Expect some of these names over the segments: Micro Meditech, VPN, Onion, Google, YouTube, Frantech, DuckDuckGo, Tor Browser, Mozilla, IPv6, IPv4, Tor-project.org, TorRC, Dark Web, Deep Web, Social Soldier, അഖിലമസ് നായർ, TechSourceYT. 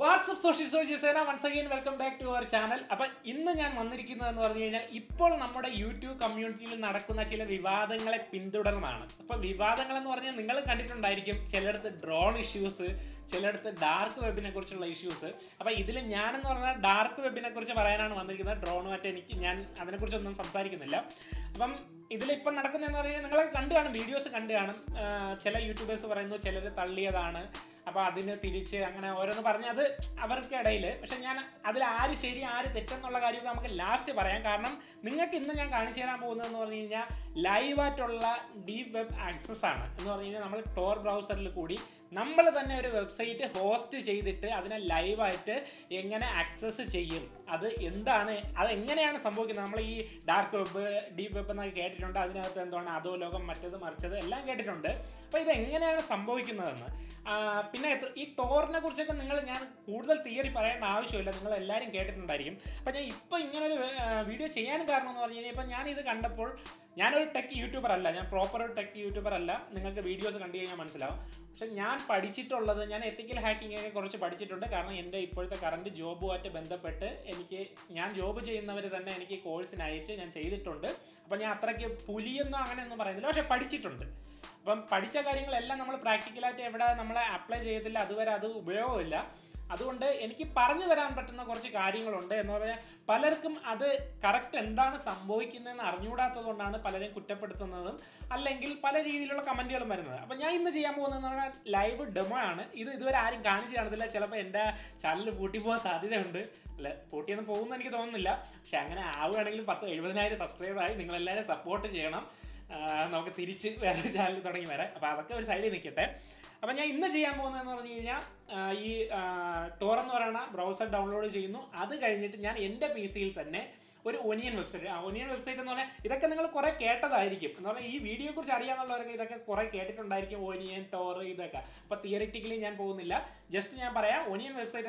What's up, Social Soldier? Once again, welcome back to our channel. Now, we YouTube community. We are going to be able to drone issues. Dark web issues. Now, I am going dark web drone. If you have any videos, you can see YouTubers who see the videos. If you have a live at all, you can see the live at all. That's why we have to do this. But this is how it happens. This Tor is a theory that you can get. But now, I am a tech YouTuber. I am a proper tech YouTuber. I have videos. I have ethical hacking. I have a job. I will subscribe to the channel. Onion website. Onion website is a correct cat. This video is a correct cat. Onion Tor is a theoretically just Onion website.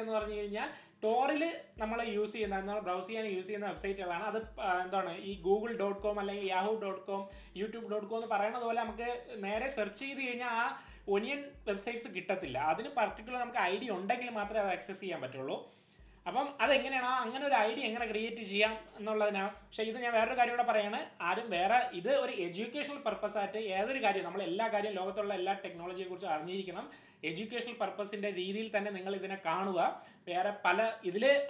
Tor is a browser and use in the website. Google.com, Yahoo.com, YouTube.com. Search Onion websites. Particular ID on access. Now, I am going to create an idea. I am going to create a PC. Tor browser download normally Chrome Google search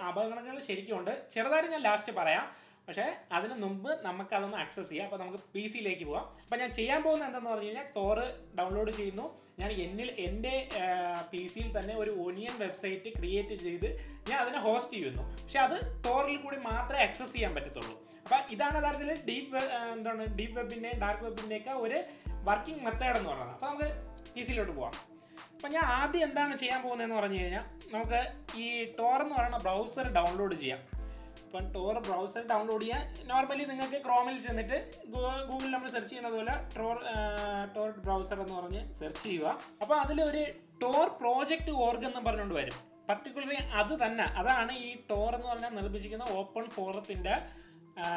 Tor browser search Tor-project.org particularly Tor open forum official website Tor-project.org normally search download Tor APK files application files website download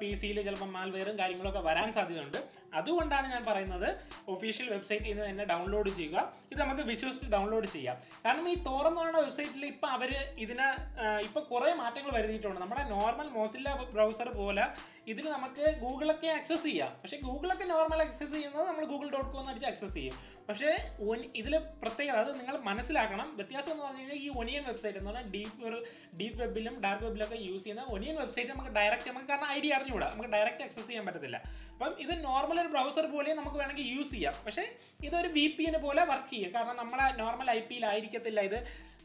PC malware and that is official website download visuals. Now, we have a normal Mozilla browser. We have Google access. Google normal access. We have Google.com access. But if you have a Onion website, deep web, dark web, Onion website, we have direct idea. We have direct access. But if you have a normal browser, we can use it. But this is a VPN. We have a normal IP.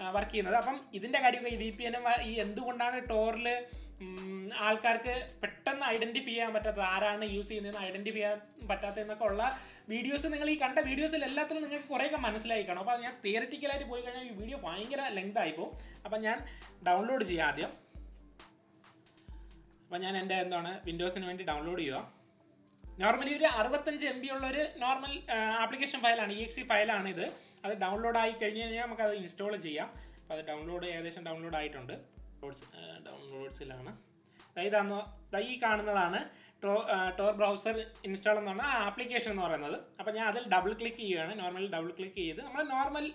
Work in VPN and Tor Alcarke identify but Arana use in identify Patata Cola videos and videos correct manasla theoretically video find a length ipo upon download Giadia Panyan and Windows and download you. Normally, you have 65 MB normal application file, exe file. That download I install it. Download downloads. This is Tor browser install application. So, double click normally double click normal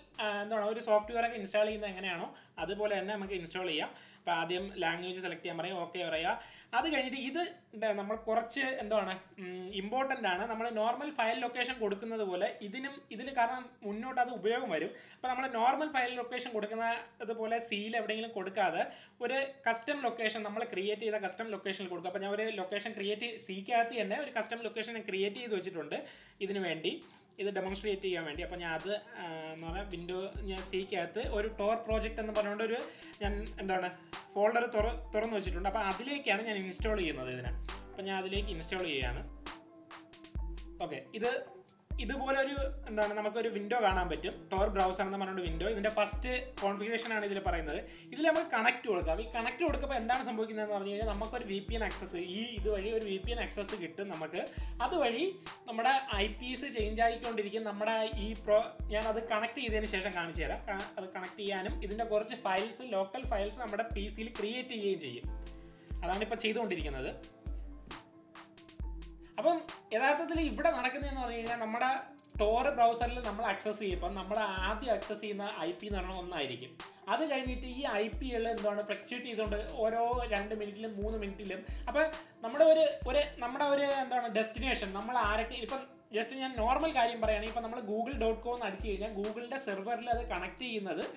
software install install language select okay that is important normal file location normal file location custom location create custom location location create seek a custom location and create this is demonstrate window seek or Tor project and the folder Tor install install okay this is window Tor browser window. This is the first configuration. We connect to it. We VPN access. This VPN access. IPs change. We connect files, local files PC create. Now, we have Tor browser, we have access to IP. That is why we have IP flexibility in 2 minutes, 3 minutes. We have a destination. Just in a normal carrying by any Google.com and Google server connect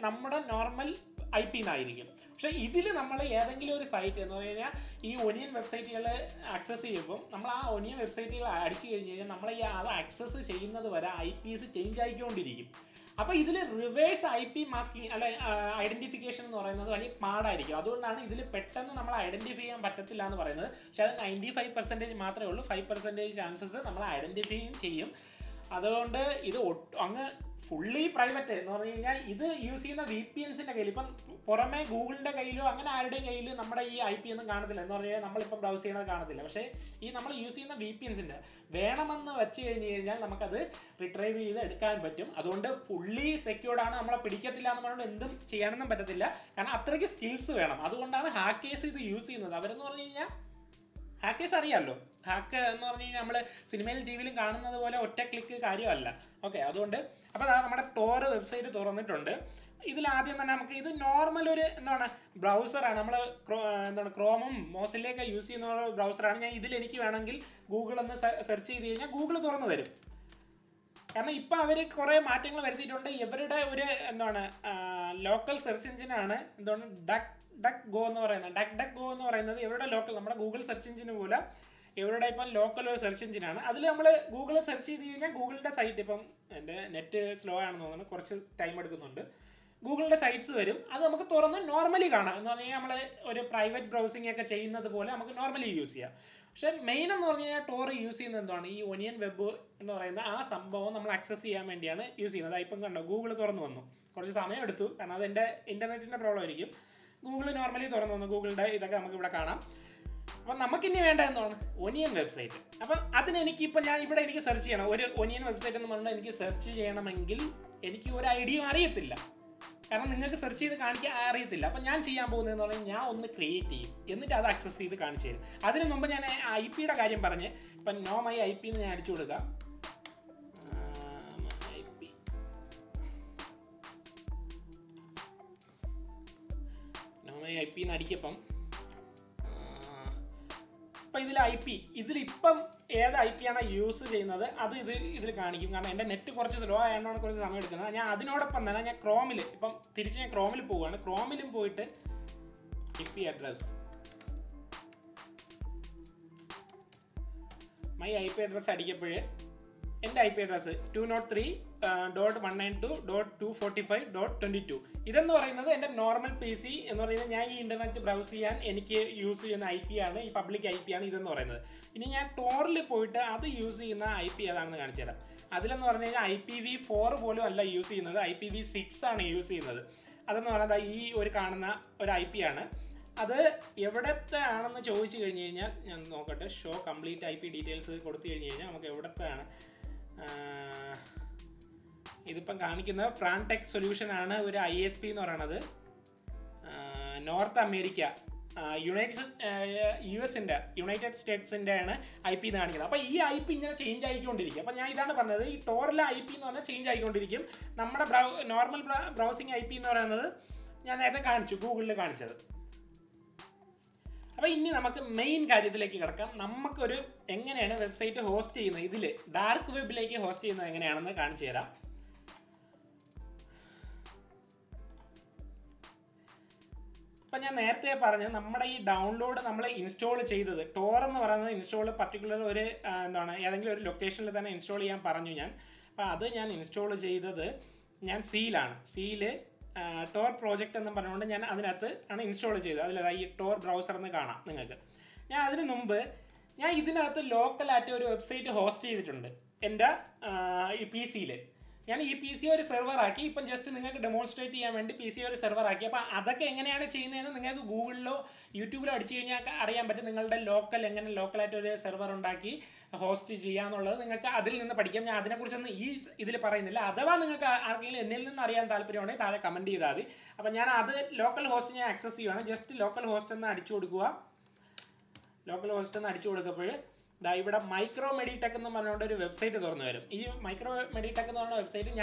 number normal IP Nigerian. So either number site and Onion website access Onion website access IPs change. So, this is reverse IP masking identification. That's why we identify this. 95% 5% chances we identify this. That's why fully private. This using the VPNs in Google IP we using the VPNs in the retrieve that fully secured and skills hackers hackers are real. Hacker cinema TV click. Okay, that's why Tor website. This is normal browser. Chrome, Mozilla using browser. Google search Google. Now, we have a local search engine. DuckDuckGo Google search engine. Every type of local search engine. That's why we Google search Google site. Net is slow and time. Google sites normally private browsing normally use. So main Tor use Onion web access use Google internet Google normally Google we have Onion website. I search for Onion website. IP address 203.192.245.22. This is my normal PC. I use internet browser and use IP, public IP. I Tor to use IP. That is IPv4 use IPv6 use. That is IP. That's why we show complete IP details. This is the Frantech solution, ISP North America, US, United States IP. So, this IP is changed. This Tor IP is changed. Our normal browsing IP is changed. Google is changed. Now, we have the main gadget. We have a website host in the dark web. We download and install it. Tor is installed in a particular location. I installed it. Tor project and install it. Tor browser and the Ghana. Now, the number is the local at your website host is in PC. PC server just demonstrate PC server. Other Google, YouTube, local at your server host local host access just local host and I will Micro Meditech website. This Micro Meditech website is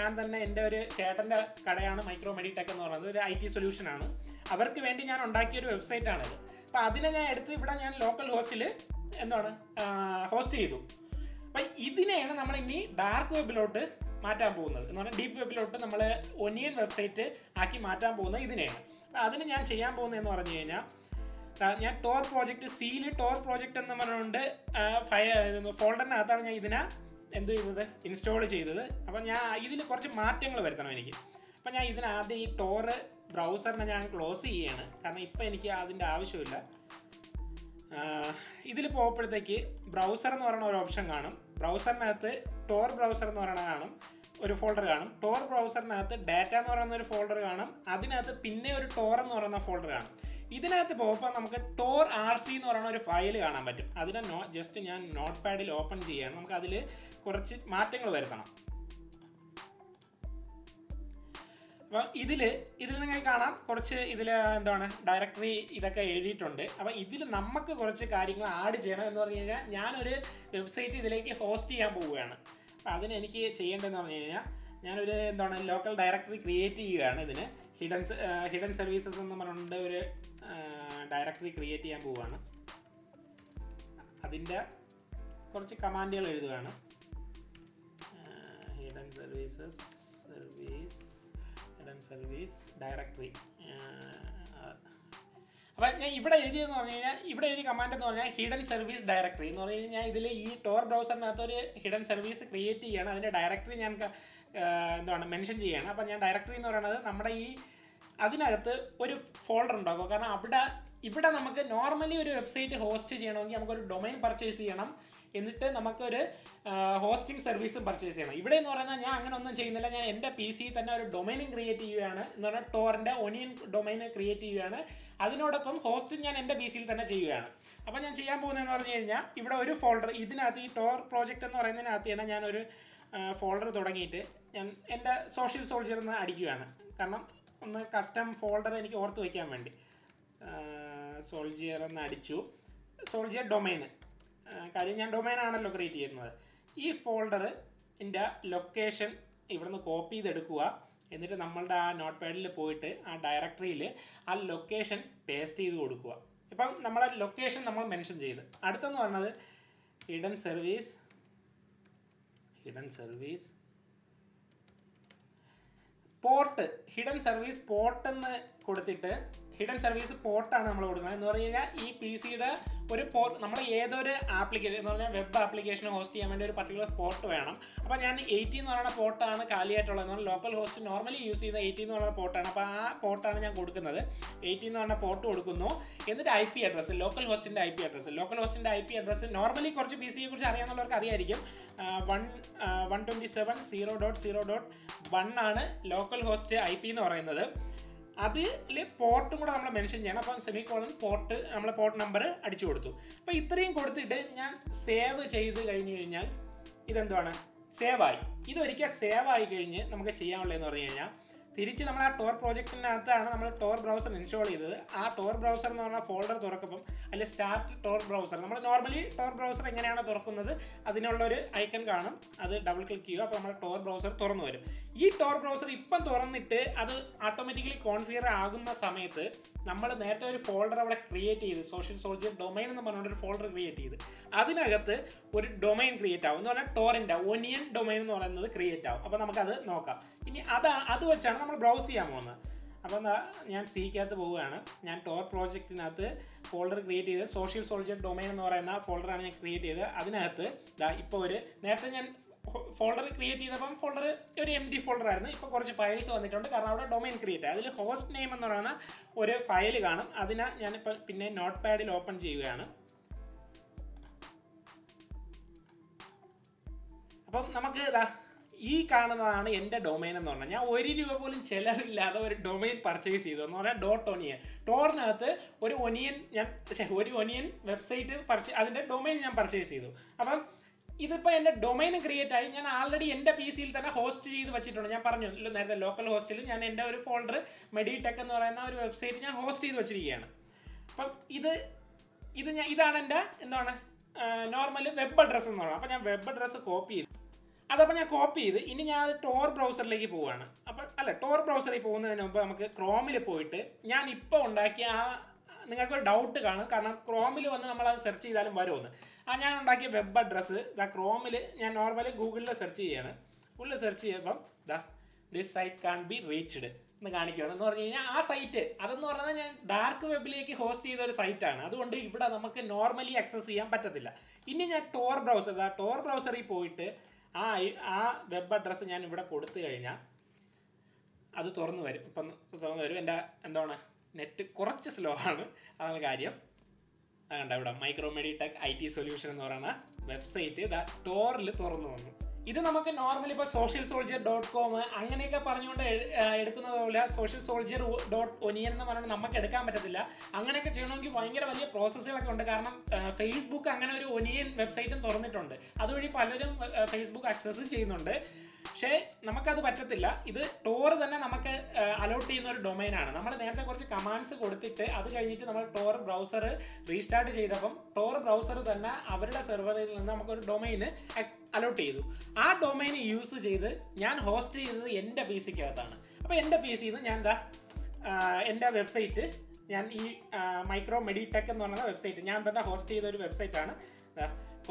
Micro Meditech IT solution. That's why I made a website. I will Tor project seal Tor project and the folder install it. I Tor browser and close it. Browser folder Tor browser data folder Tor folder. This is the TorRC file. That's just a notepad. We open it. We will create a directory. Hidden services on the directory create ചെയ്യാൻ പോവാണ് അതിന്റെ കുറച്ച് കമാൻഡുകൾ എഴുതുകയാണ് hidden service directory അപ്പോൾ ഞാൻ ഇവിടെ എഴുതിയെന്ന് പറഞ്ഞു കഴിഞ്ഞാൽ ഇവിടെ എഴുതിയ കമാൻഡ് എന്ന് പറഞ്ഞാൽ hidden service directory എന്ന് പറഞ്ഞു കഴിഞ്ഞാൽ ഇതിലെ ഈ Tor ബ്രൗസറിനകത്ത് ഒരു hidden service create ചെയ്യാണ് അതിന്റെ directory ഞാൻ mention ചെയ്യാണ് അപ്പോൾ ഞാൻ directory എന്ന് പറയുന്നത് നമ്മുടെ ഈ അതിനകത്ത് ഒരു folder ഉണ്ടാക്കും കാരണം ഇവിടെ നമുക്ക് നോർമലി ഒരു വെബ്സൈറ്റ് ഹോസ്റ്റ് ചെയ്യണമെങ്കിൽ നമുക്ക് ഒരു ഡൊമെയ്ൻ പർച്ചേസ് ചെയ്യണം എന്നിട്ട് നമുക്ക് ഒരു ഹോസ്റ്റിംഗ് സർവീസ് പർച്ചേസ് ചെയ്യണം ഇവിടെ എന്ന് പറഞ്ഞാൽ ഞാൻ അങ്ങനെ ഒന്നും ചെയ്യുന്നില്ല ഞാൻ എൻ്റെ പിസി തന്നെ ഒരു ഡൊമെയ്ൻ ക്രിയേറ്റ് ചെയ്യുകയാണ് എന്ന് പറഞ്ഞാൽ ടോറിന്റെ ഒനിയൻ ഡൊമെയ്ൻ ക്രിയേറ്റ് ചെയ്യുകയാണ് അതിനോടൊപ്പം ഹോസ്റ്റ് ഞാൻ എൻ്റെ പിസിയിൽ തന്നെ ചെയ്യുകയാണ് അപ്പോൾ ഞാൻ ചെയ്യാൻ പോകുന്നത് എന്ന് പറഞ്ഞു കഴിഞ്ഞാൽ ഇവിടെ ഒരു ഫോൾഡർ ഇതിനകത്ത് ഈ ടോർ പ്രോജക്റ്റ് എന്ന് പറയുന്നതിനകത്ത് തന്നെ ഞാൻ ഒരു ഫോൾഡർ തുടങ്ങിയിട്ട് ഞാൻ എൻ്റെ സോഷ്യൽ സോൾജർ എന്ന് അടിക്കുകയാണ് കാരണം ഒന്ന് കസ്റ്റം ഫോൾഡർ എനിക്ക് ഓർത്ത് വയ്ക്കാൻ വേണ്ടി soldier and adichu soldier domain kariyan domain aanallo create cheyyunnathu ee folder inde location ivrunu copy edukkuva ennittu nammalde aa notepad il poyittu aa directory il aa location paste cheythu kodukkuva ippom nammala location nammal mention cheythu aduthennu varnathu hidden service port hidden service port ennu koduthittu hidden service port ആണ് നമ്മൾ കൊടുക്കുന്നത് എന്ന് പറഞ്ഞാൽ ഈ പിസിയുടെ ഒരു port നമ്മൾ ഏതൊരു application എന്ന് പറഞ്ഞാൽ വെബ് ആപ്ലിക്കേഷൻ ഹോസ്റ്റ് ചെയ്യാൻ വേണ്ടി ഒരു പർട്ടിക്കുലർ പോർട്ട് വേണം അപ്പോൾ ഞാൻ 80 എന്ന് പറയുന്ന പോർട്ടാണ് കാലിയായിട്ടുള്ളത് എന്ന് പറഞ്ഞാൽ ലോക്കൽ ഹോസ്റ്റ് നോർമലി യൂസ് ചെയ്യുന്ന 80 എന്ന് പറയുന്ന പോർട്ടാണ് അപ്പോൾ ആ പോർട്ടാണ് ഞാൻ കൊടുക്കുന്നത് 80 എന്ന് പറയുന്ന പോർട്ട് കൊടുക്കുന്നു എന്നിട്ട് IP അഡ്രസ്സ് ലോക്കൽ ഹോസ്റ്റിന്റെ IP അഡ്രസ്സ് നോർമലി കുറച്ച് പിസിയെ കുറിച്ച് അറിയാവുന്നവർക്ക് അറിയായിരിക്കും 127.0.0.1 ആണ് ലോക്കൽ ഹോസ്റ്റ് IP എന്ന് പറയുന്നത് That's port we mentioned semicolon port port number adichu koduthu appo ithreyum koduthittu njan save cheythu kaniyanal idendana save aayi idu orike save aayi kaniye namukku cheyanulla ennu parayana തിരിച്ച് നമ്മൾ ആ Tor പ്രോജക്റ്റിനകത്താണ് നമ്മൾ Tor browser install ചെയ്തത്. ആ Tor browser എന്ന് പറഞ്ഞ folder തുറക്കുമ്പോൾ അതിൽ സ്റ്റാർട്ട് ടോർ ബ്രൗസർ നമ്മൾ നോർമലി ടോർ ബ്രൗസർ എങ്ങനെയാണ് തുറക്കുന്നത് അതിനുള്ളൊരു ഐക്കൺ കാണും. അത് ഡബിൾ ക്ലിക്ക് ചെയ്യുക, അപ്പോൾ നമ്മുടെ ടോർ ബ്രൗസർ തുറന്നു വരും. ഈ ടോർ ബ്രൗസർ ഇപ്പം തുറന്നിട്ട് അത് ഓട്ടോമാറ്റിക്കലി കോൺഫിഗർ ആകുന്ന സമയത്ത് നമ്മൾ നേരത്തെ ഒരു ഫോൾഡർ അവിടെ ക്രിയേറ്റ് ചെയ്ത് സോഷ്യൽ സോൾജിയർ ഡൊമൈൻ എന്ന് പറഞ്ഞൊരു ഫോൾഡർ ക്രിയേറ്റ് ചെയ്ത് അതിനകത്ത് ഒരു ഡൊമൈൻ ക്രിയേറ്റ് ആവും എന്ന് പറഞ്ഞാൽ ടോറിൻ്റെ ഒനിയൻ ഡൊമൈൻ എന്ന് പറയുന്നത് ക്രിയേറ്റ് ആവും. അപ്പോൾ നമുക്കത് നോക്കാം. ഇനി അത് വെച്ചാണ് നമ്മൾ ബ്രൗസ് ചെയ്യാൻ പോകുന്നത്. അപ്പം ഞാൻ സീക്കകത്ത് പോവുകയാണ്. ഞാൻ ടോർ പ്രോജക്റ്റിനകത്ത് ഫോൾഡർ ക്രിയേറ്റ് ചെയ്ത് സോഷ്യൽ സോൾജിയർ ഡൊമൈൻ എന്ന് പറയുന്ന ഫോൾഡറാണ് ഞാൻ ക്രിയേറ്റ് ചെയ്തത്. അതിനകത്ത് ഇപ്പോൾ ഒരു നേരത്തെ ഞാൻ ഫോൾഡർ ക്രിയേറ്റ് ചെയ്തപ്പം ഫോൾഡർ ഒരു എം ടി ഫോൾഡർ ആയിരുന്നു. ഇപ്പോൾ കുറച്ച് ഫയൽസ് വന്നിട്ടുണ്ട്, കാരണം അവിടെ ഡൊമൈൻ ക്രിയേറ്റ് ആയി. അതിൽ ഹോസ്റ്റ് നെയിം എന്ന് പറയുന്ന ഒരു ഫയൽ കാണും. അതിനാ ഞാനിപ്പം പിന്നെ നോട്ട് പാഡിൽ ഓപ്പൺ ചെയ്യുകയാണ്. അപ്പം നമുക്ക് ഈ കാണുന്നതാണ് എൻ്റെ ഡൊമൈൻ എന്ന് പറഞ്ഞാൽ ഞാൻ ₹1 പോലും ചിലവില്ലാതെ ഒരു ഡൊമൈൻ പർച്ചേസ് ചെയ്തു എന്ന് പറഞ്ഞാൽ ഡോട്ട് ഒനിയൻ. ടോറിനകത്ത് ഒരു ഒനിയൻ ഒരു ഒനിയൻ വെബ്സൈറ്റ് അതിൻ്റെ ഡൊമൈൻ ഞാൻ പർച്ചേസ് ചെയ്തു. അപ്പം ഇതിപ്പോൾ എൻ്റെ ഡൊമൈൻ ക്രിയേറ്റ് ആയി. ഞാൻ ആൾറെഡി എൻ്റെ പി സിയിൽ തന്നെ ഹോസ്റ്റ് ചെയ്ത് വെച്ചിട്ടുണ്ട്. ഞാൻ പറഞ്ഞു നേരത്തെ ലോക്കൽ ഹോസ്റ്റിൽ ഞാൻ എൻ്റെ ഒരു ഫോൾഡർ മെഡിടെക് എന്ന് പറയുന്ന ഒരു വെബ്സൈറ്റ് ഞാൻ ഹോസ്റ്റ് ചെയ്ത് വെച്ചിരിക്കുകയാണ്. അപ്പം ഇതാണ് എൻ്റെ എന്താണ് നോർമൽ വെബ് അഡ്രസ്സ് എന്ന് പറയുന്നത്. അപ്പം ഞാൻ വെബ് അഡ്രസ്സ് കോപ്പി ചെയ്തു. അതപ്പോൾ ഞാൻ കോപ്പി ചെയ്ത് ഇനി ഞാൻ ടോർ ബ്രൗസറിലേക്ക് പോവുകയാണ്. അപ്പം ടോർ ബ്രൗസറിൽ പോകുന്നതിന് മുമ്പ് നമുക്ക് ക്രോമിൽ പോയിട്ട് ഞാൻ ഇപ്പോൾ ഉണ്ടാക്കിയ നിങ്ങൾക്കൊരു ഡൗട്ട് കാണും, കാരണം ക്രോമിൽ വന്ന് നമ്മളത് സെർച്ച് ചെയ്താലും വരുമെന്ന്. ഞാൻ ഉണ്ടാക്കിയ വെബ് അഡ്രസ്സ് ക്രോമിൽ ഞാൻ നോർമലി ഗൂഗിളിൽ സെർച്ച് ചെയ്യുകയാണ്. ഗൂഗിളിൽ സെർച്ച് ചെയ്യുമ്പം this site can be reached എന്ന് കാണിക്കുകയാണ്. എന്ന് പറഞ്ഞു കഴിഞ്ഞാൽ ആ സൈറ്റ് അതെന്ന് പറഞ്ഞാൽ ഞാൻ ഡാർക്ക് വെബിലേക്ക് ഹോസ്റ്റ് ചെയ്ത ഒരു സൈറ്റാണ്. അതുകൊണ്ട് ഇവിടെ നമുക്ക് നോർമലി ആക്സസ് ചെയ്യാൻ പറ്റത്തില്ല. ഇനി ഞാൻ ടോർ ബ്രൗസറിൽ പോയിട്ട് ആ വെബ് അഡ്രസ്സ് ഞാൻ ഇവിടെ കൊടുത്തു കഴിഞ്ഞാൽ അത് തുറന്നു വരും. എൻ്റെ നെറ്റ് കുറച്ച് സ്ലോ ആണ്, അതാണ് കാര്യം. അതുകൊണ്ട് ഇവിടെ മൈക്രോ മെഡിടെക് IT സൊല്യൂഷൻ എന്ന് പറയുന്ന വെബ്സൈറ്റ് ടോറിൽ തുറന്നു വന്നു. ഇത് നമുക്ക് നോർമലി ഇപ്പോൾ social soldier.com അങ്ങനെയൊക്കെ പറഞ്ഞുകൊണ്ട് എടുക്കുന്നത് പോലെ social soldier.onion എന്ന് പറഞ്ഞാൽ നമുക്ക് എടുക്കാൻ പറ്റത്തില്ല. അങ്ങനെയൊക്കെ ചെയ്യണമെങ്കിൽ ഭയങ്കര വലിയ പ്രോസസ്സുകളൊക്കെ ഉണ്ട്, കാരണം ഫേസ്ബുക്ക് അങ്ങനെ ഒരു ഒനിയൻ വെബ്സൈറ്റും തുറന്നിട്ടുണ്ട്. അതുവഴി പലരും ഫേസ്ബുക്ക് ആക്സസ് ചെയ്യുന്നുണ്ട്. പക്ഷേ നമുക്കത് പറ്റത്തില്ല. ഇത് ടോർ തന്നെ നമുക്ക് അലോട്ട് ചെയ്യുന്ന ഒരു ഡൊമൈനാണ്. നമ്മൾ നേരത്തെ കുറച്ച് കമാൻഡ്സ് കൊടുത്തിട്ട് അത് കഴിഞ്ഞിട്ട് നമ്മൾ ടോർ ബ്രൗസർ റീസ്റ്റാർട്ട് ചെയ്തപ്പം ടോർ ബ്രൗസർ തന്നെ അവരുടെ സെർവറിൽ നിന്ന് നമുക്കൊരു ഡൊമൈന് അലോട്ട് ചെയ്തു. ആ ഡൊമൈൻ യൂസ് ചെയ്ത് ഞാൻ ഹോസ്റ്റ് ചെയ്തത് എൻ്റെ പി സിക്കകത്താണ്. അപ്പോൾ എൻ്റെ പി സിയിൽ നിന്ന് ഞാൻ എൻ്റെ വെബ്സൈറ്റ് ഞാൻ ഈ മൈക്രോ മെഡിടെക് എന്ന് പറയുന്ന വെബ്സൈറ്റ് ഞാൻ തന്നെ ഹോസ്റ്റ് ചെയ്ത ഒരു വെബ്സൈറ്റാണ്.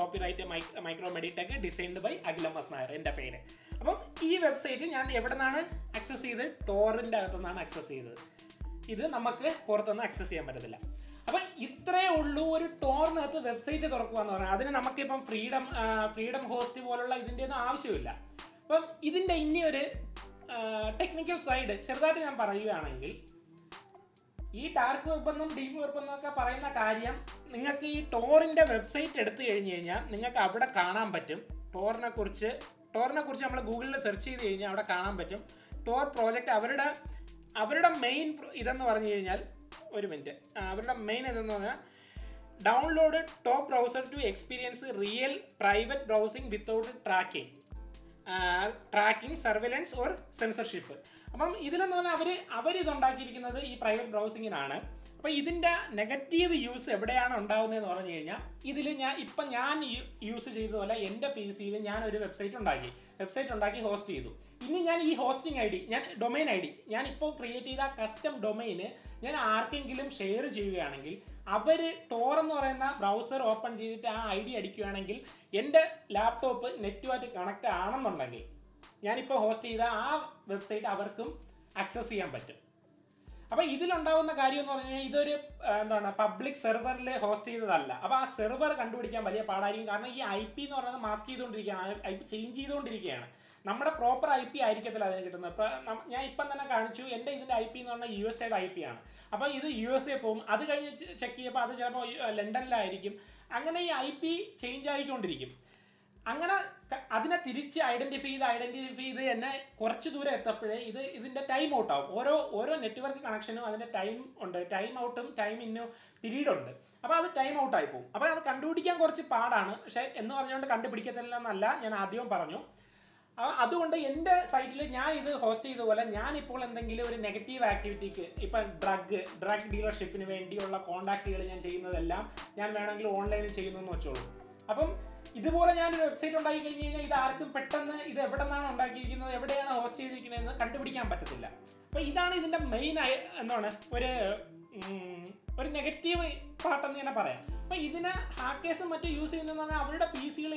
Copyright Micro Meditech designed by അഖിലമസ് നായർ എൻ്റെ പേര്. അപ്പം ഈ വെബ്സൈറ്റ് ഞാൻ എവിടെ നിന്നാണ് ആക്സസ് ചെയ്തത്? ടോറിൻ്റെ അകത്തു നിന്നാണ് ആക്സസ് ചെയ്തത്. ഇത് നമുക്ക് പുറത്തുനിന്ന് ആക്സസ് ചെയ്യാൻ പറ്റത്തില്ല. അപ്പം ഇത്രയേ ഉള്ളൂ ഒരു ടോറിനകത്ത് വെബ്സൈറ്റ് തുറക്കുക എന്ന് പറഞ്ഞാൽ. അതിന് നമുക്കിപ്പം ഫ്രീഡം ഹോസ്റ്റ് പോലുള്ള ഇതിൻ്റെ ഒന്നും ആവശ്യമില്ല. അപ്പം ഇതിൻ്റെ ഇനി ഒരു ടെക്നിക്കൽ സൈഡ് ചെറുതായിട്ട് ഞാൻ പറയുകയാണെങ്കിൽ, ഈ ഡാർക്ക് വെബ് എന്നും ഡീപ്പ് വെബ് എന്നൊക്കെ പറയുന്ന കാര്യം നിങ്ങൾക്ക് ഈ ടോറിൻ്റെ വെബ്സൈറ്റ് എടുത്തു കഴിഞ്ഞ് കഴിഞ്ഞാൽ നിങ്ങൾക്ക് അവിടെ കാണാൻ പറ്റും. ടോറിനെ കുറിച്ച് നമ്മൾ ഗൂഗിളിൽ സെർച്ച് ചെയ്ത് കഴിഞ്ഞാൽ അവിടെ കാണാൻ പറ്റും. ടോർ പ്രോജക്റ്റ് അവരുടെ മെയിൻ ഇതെന്ന് പറഞ്ഞു കഴിഞ്ഞാൽ അവരുടെ മെയിൻ ഇതെന്ന് പറഞ്ഞാൽ download Tor browser to experience real private browsing without tracking surveillance or censorship. അപ്പം ഇതിലെന്ന് പറഞ്ഞാൽ അവരിതുണ്ടാക്കിയിരിക്കുന്നത് ഈ പ്രൈവറ്റ് ബ്രൗസിങ്ങിനാണ്. അപ്പോൾ ഇതിൻ്റെ നെഗറ്റീവ് യൂസ് എവിടെയാണ് ഉണ്ടാകുന്നതെന്ന് പറഞ്ഞു കഴിഞ്ഞാൽ, ഇതിൽ ഞാൻ യൂസ് ചെയ്തതുപോലെ എൻ്റെ പി സിയിൽ ഞാനൊരു വെബ്സൈറ്റ് ഉണ്ടാക്കി ഹോസ്റ്റ് ചെയ്തു. ഇനി ഞാൻ ഈ hosting I D domain I D ഞാനിപ്പോൾ ക്രിയേറ്റ് ചെയ്ത കസ്റ്റം ഡൊമൈന് ഞാൻ ആർക്കെങ്കിലും ഷെയർ ചെയ്യുകയാണെങ്കിൽ, അവർ ടോർ എന്ന് പറയുന്ന ബ്രൗസർ ഓപ്പൺ ചെയ്തിട്ട് ആ ഐ ഡി അടിക്കുകയാണെങ്കിൽ, എൻ്റെ ലാപ്ടോപ്പ് നെറ്റുമായിട്ട് കണക്റ്റ് ആണെന്നുണ്ടെങ്കിൽ ഞാനിപ്പോൾ ഹോസ്റ്റ് ചെയ്ത ആ വെബ്സൈറ്റ് അവർക്കും ആക്സസ് ചെയ്യാൻ പറ്റും. അപ്പോൾ ഇതിലുണ്ടാകുന്ന കാര്യം എന്ന് പറഞ്ഞു കഴിഞ്ഞാൽ, ഇതൊരു പബ്ലിക് സെർവറിൽ ഹോസ്റ്റ് ചെയ്തതല്ല. അപ്പോൾ ആ സെർവർ കണ്ടുപിടിക്കാൻ വലിയ പാടായിരിക്കും, കാരണം ഈ IP എന്ന് പറയുന്നത് മാസ്ക് ചെയ്തുകൊണ്ടിരിക്കുകയാണ്, IP ചേഞ്ച് ചെയ്തുകൊണ്ടിരിക്കുകയാണ്. നമ്മുടെ പ്രോപ്പർ IP ആയിരിക്കത്തില്ല അതിന് കിട്ടുന്നത്. ഇപ്പം ഞാൻ ഇപ്പം തന്നെ കാണിച്ചു എൻ്റെ ഇതിൻ്റെ IP എന്ന് പറഞ്ഞാൽ USA-യുടെ IP ആണ്. അപ്പോൾ ഇത് USA പോകും, അത് കഴിഞ്ഞ് ചെക്ക് ചെയ്യപ്പോൾ അത് ചിലപ്പോൾ ലണ്ടനിലായിരിക്കും. അങ്ങനെ ഈ IP ചേഞ്ച് ആയിക്കൊണ്ടിരിക്കും. That's the identity. The time out. One network connection is time out and time in period. That's the time out. That's the part of the that's why in the site, I am hosting a negative activity. Now, drug dealership, contact, I am online. So, if you have a website, you can host it. This is the main negative part. But if you hackers use it on a PC or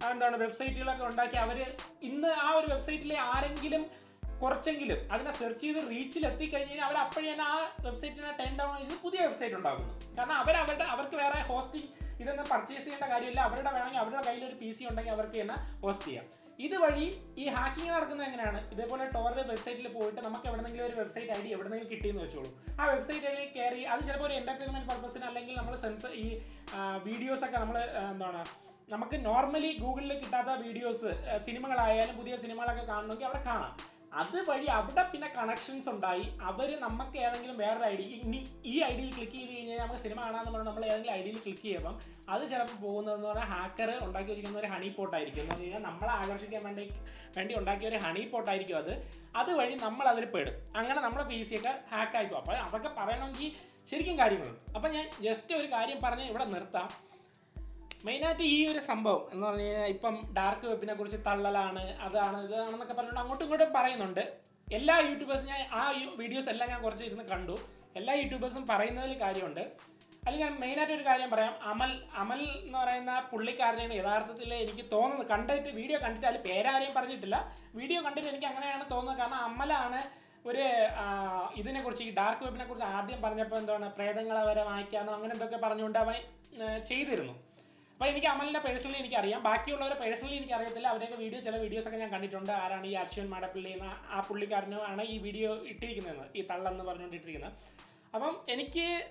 and on a website, you can website. That's why search is reach. That's why website is 10 down. That's why they are hosting. They are purchasing. They are PC. They are hosting. This is hacking. This is a Tor website. We have a website ID. Normally, Google videos, cinema, cinema. That's why we have connections. We have an ID. We have an click on this ID. That's why we have a hacker and a honeypot. We have a honeypot. That's why we have a hacker. Mainly, this is a dark web. I have a video. But I am personally in Karia, Bakula personally in Karia, I have a video, videos I can get on the Arani, Ashwin Madappalli, Apulicarno, and I video it taken it along the Varnity Trina. Among any case,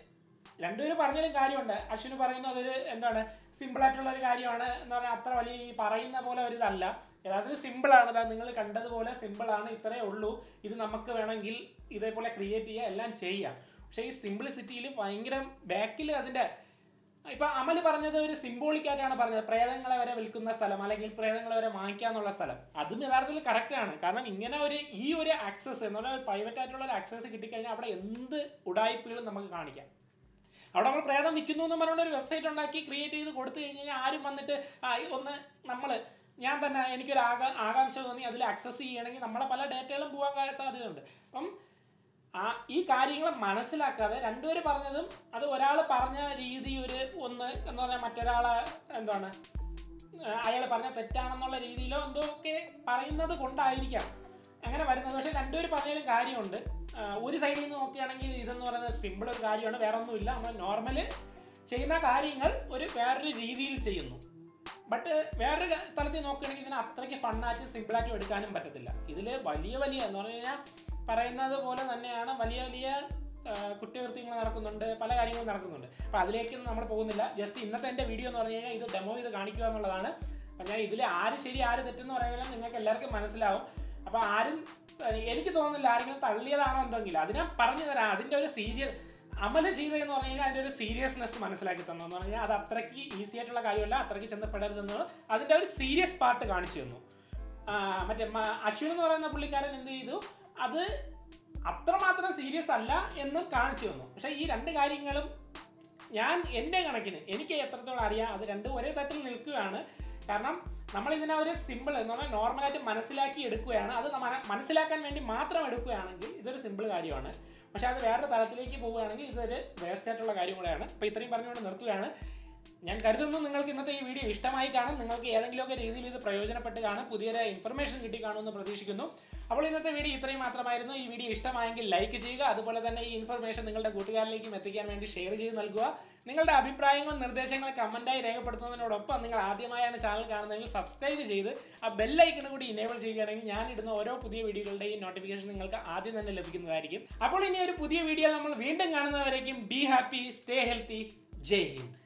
Landu Parana Cariona, Ashwin Parano, and simple Cariona, nor Atravali, Parana Bola is Allah, rather simple than the Kanda Bola, simple Anna, Itra Ulu, either Namaka and Gil, either Pola create a land Chaya. She is simplicity, Pangram, Bakil. Now, we have a symbolic prayer. We have a prayer. We have a prayer. That is correct. Because we have access to this private access. We have a prayer. We have a website. We create a website. I have access to this data. This carrying of Manasilaka and Dura Parnadum, other Varala Parna, Ridi, one Materala and Donna Ayala Parna Petana, Ridi, and okay, Parina the Kunda Idea. And Dura Parna carry on the Uri side in Okanagan is another symbol of carry on a Varanula. Normally, China carrying her would very real chain. But where Tarthin Okan is an abstract fun, simple to Edican and Batilla. Idle, Valia, Norina. Parana the Volan and Valia Kutur thing Naracunda, Palari Naracunda. Palakin Namaponilla, just in the video or either demo is the Ganica or Lana, and I either are Siri are the Tin or Ireland and like a Lark Manaslau. Aparin Elkit on the Larkin, Talia on the Giladina, Parana, I didn't serious Amalachi or any seriousness Manaslakatana, the Traki, easier to Lagayola, Turkish and the Federal, other serious part to Ganchuno. Ashwin or an Apulicaran in the Ido. That is not serious. I will show you this video. Be happy, stay healthy, Jai Hind.